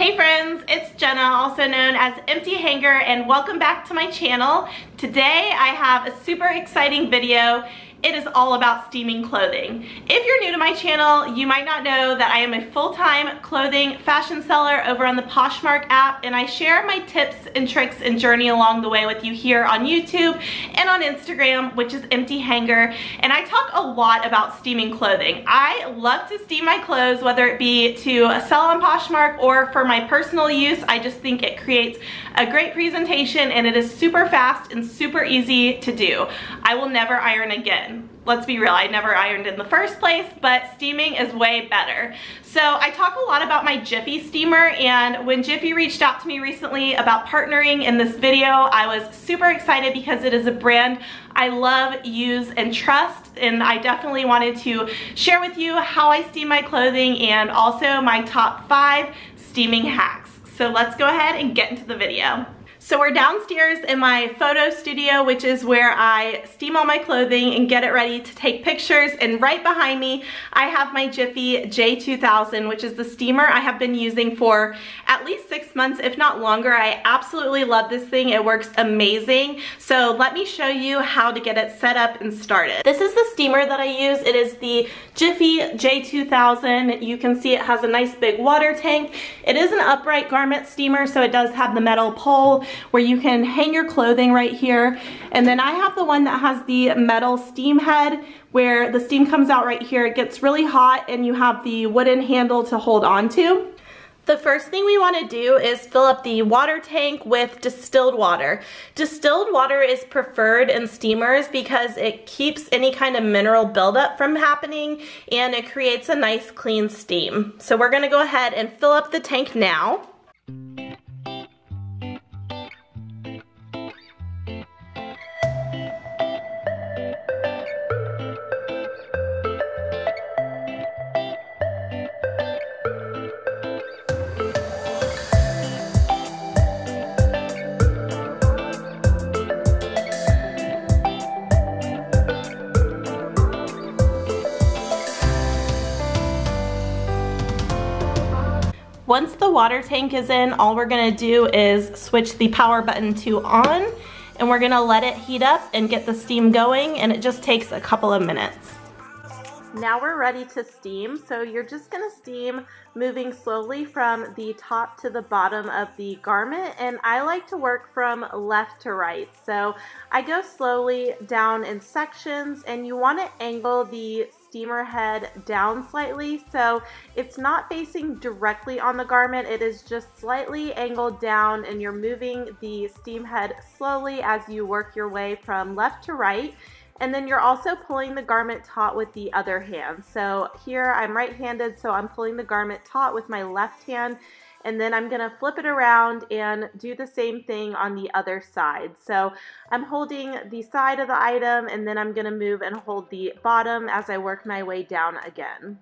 Hey friends, it's Jenna, also known as Empty Hanger, and welcome back to my channel. Today I have a super exciting video. It is all about steaming clothing. If you're new to my channel, you might not know that I am a full-time clothing fashion seller over on the Poshmark app, and I share my tips and tricks and journey along the way with you here on YouTube and on Instagram, which is Empty Hanger, and I talk a lot about steaming clothing. I love to steam my clothes, whether it be to sell on Poshmark or for my personal use. I just think it creates a great presentation, and it is super fast and super easy to do. I will never iron again. Let's be real, I never ironed in the first place, but steaming is way better. So I talk a lot about my Jiffy Steamer, and when Jiffy reached out to me recently about partnering in this video, I was super excited because it is a brand I love, use, and trust, and I definitely wanted to share with you how I steam my clothing and also my top 5 steaming hacks. So let's go ahead and get into the video. So we're downstairs in my photo studio, which is where I steam all my clothing and get it ready to take pictures, and right behind me I have my Jiffy J2000, which is the steamer I have been using for at least 6 months, if not longer. I absolutely love this thing. It works amazing. So let me show you how to get it set up and started. This is the steamer that I use. It is the Jiffy J2000. You can see it has a nice big water tank. It is an upright garment steamer, so it does have the metal pole where you can hang your clothing right here. And then I have the one that has the metal steam head where the steam comes out right here. It gets really hot and you have the wooden handle to hold on to. The first thing we want to do is fill up the water tank with distilled water. Distilled water is preferred in steamers because it keeps any kind of mineral buildup from happening, and it creates a nice clean steam. So we're going to go ahead and fill up the tank now. Once the water tank is in, all we're gonna do is switch the power button to on, and we're gonna let it heat up and get the steam going, and it just takes a couple of minutes. Now we're ready to steam, so you're just gonna steam moving slowly from the top to the bottom of the garment, and I like to work from left to right. So I go slowly down in sections, and you wanna angle the steamer head down slightly, so it's not facing directly on the garment. It is just slightly angled down, and you're moving the steam head slowly as you work your way from left to right. And then you're also pulling the garment taut with the other hand. So here I'm right-handed, so I'm pulling the garment taut with my left hand, and then I'm gonna flip it around and do the same thing on the other side. So I'm holding the side of the item, and then I'm gonna move and hold the bottom as I work my way down again.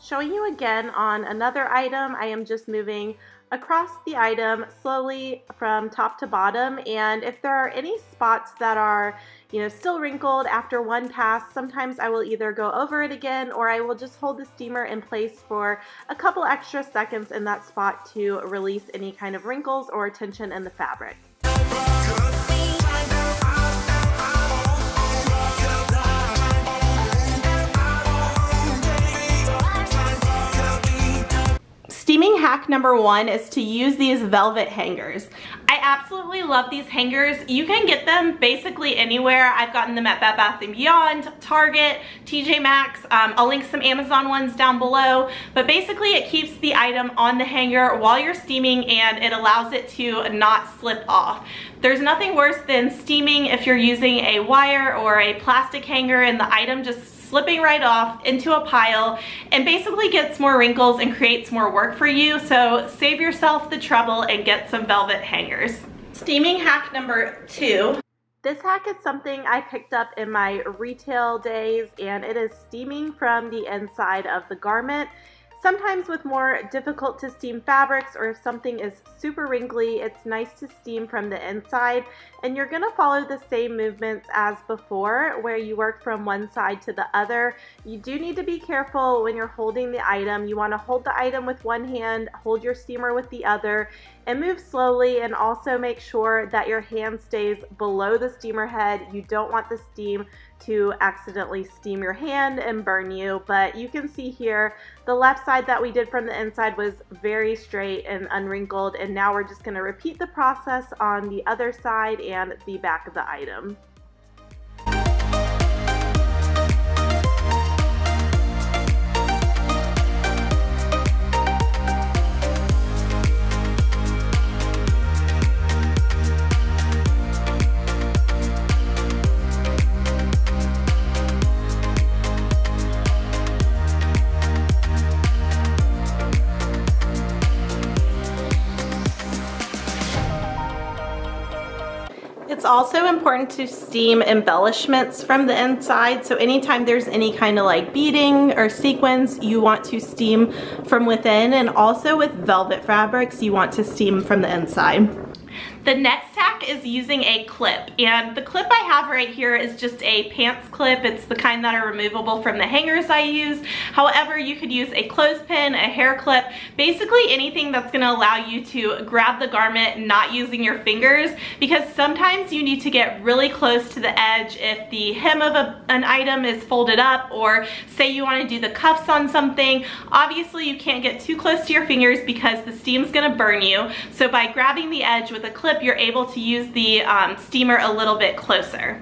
Showing you again on another item, I am just moving across the item slowly from top to bottom, and if there are any spots that are, you know, still wrinkled after one pass, sometimes I will either go over it again or I will just hold the steamer in place for a couple extra seconds in that spot to release any kind of wrinkles or tension in the fabric. Steaming hack number 1 is to use these velvet hangers. I absolutely love these hangers. You can get them basically anywhere. I've gotten them at Bed Bath & Beyond, Target, TJ Maxx. I'll link some Amazon ones down below, but basically it keeps the item on the hanger while you're steaming, and it allows it to not slip off. There's nothing worse than steaming if you're using a wire or a plastic hanger and the item just slipping right off into a pile, and basically gets more wrinkles and creates more work for you. So save yourself the trouble and get some velvet hangers. Steaming hack number 2 This hack is something I picked up in my retail days, and it is steaming from the inside of the garment. Sometimes with more difficult to steam fabrics, or if something is super wrinkly, it's nice to steam from the inside, and you're going to follow the same movements as before where you work from one side to the other. You do need to be careful when you're holding the item. You want to hold the item with one hand, hold your steamer with the other, and move slowly, and also make sure that your hand stays below the steamer head. You don't want the steam to accidentally steam your hand and burn you, but you can see here the left side that we did from the inside was very straight and unwrinkled, and now we're just going to repeat the process on the other side and the back of the item. It's also important to steam embellishments from the inside. So anytime there's any kind of like beading or sequins, you want to steam from within, and also with velvet fabrics, you want to steam from the inside. The next hack is using a clip, and the clip I have right here is just a pants clip. It's the kind that are removable from the hangers I use. However, you could use a clothespin, a hair clip, basically anything that's going to allow you to grab the garment not using your fingers, because sometimes you need to get really close to the edge if the hem of an item is folded up, or say you want to do the cuffs on something. Obviously, you can't get too close to your fingers because the steam's going to burn you. So by grabbing the edge with a clip, you're able to use the steamer a little bit closer.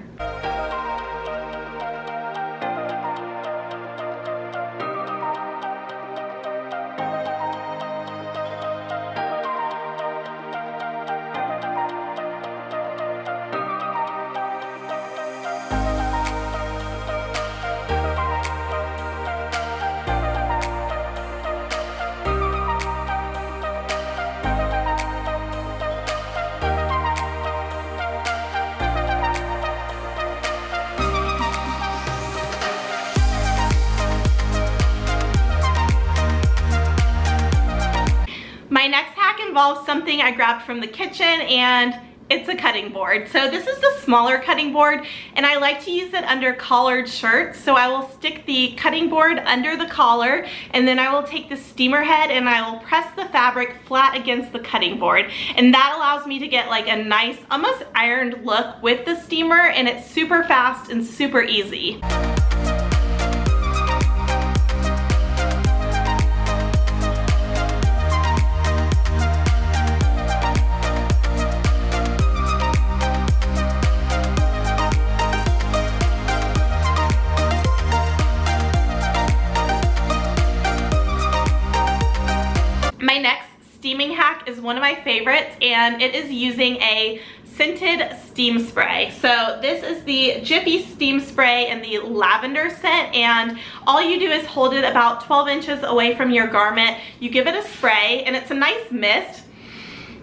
Something I grabbed from the kitchen, and it's a cutting board. So this is the smaller cutting board, and I like to use it under collared shirts. So I will stick the cutting board under the collar, and then I will take the steamer head and I will press the fabric flat against the cutting board. And that allows me to get like a nice, almost ironed look with the steamer, and it's super fast and super easy. Is one of my favorites, and it is using a scented steam spray. So this is the Jiffy steam spray in the lavender scent, and all you do is hold it about 12 inches away from your garment. You give it a spray, and it's a nice mist.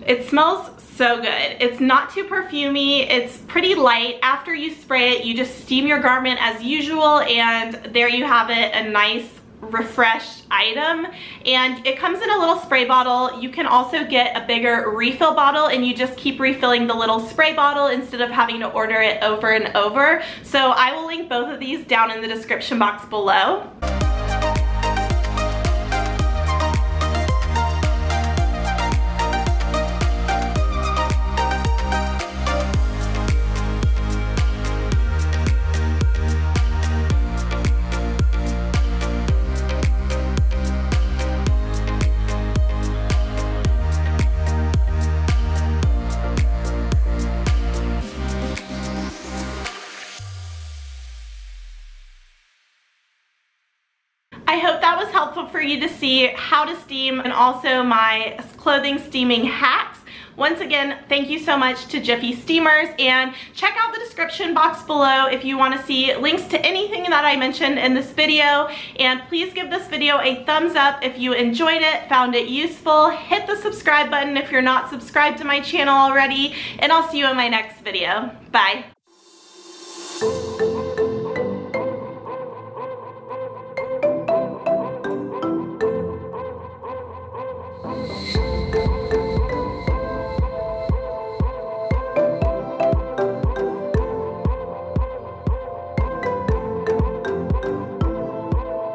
It smells so good. It's not too perfumey. It's pretty light. After you spray it, you just steam your garment as usual, and there you have it, a nice refreshed item. And it comes in a little spray bottle. You can also get a bigger refill bottle, and you just keep refilling the little spray bottle instead of having to order it over and over. So I will link both of these down in the description box below. I hope that was helpful for you to see how to steam, and also my clothing steaming hacks. Once again, thank you so much to Jiffy Steamers, and check out the description box below if you want to see links to anything that I mentioned in this video. And please give this video a thumbs up if you enjoyed it, found it useful. Hit the subscribe button if you're not subscribed to my channel already, and I'll see you in my next video. Bye.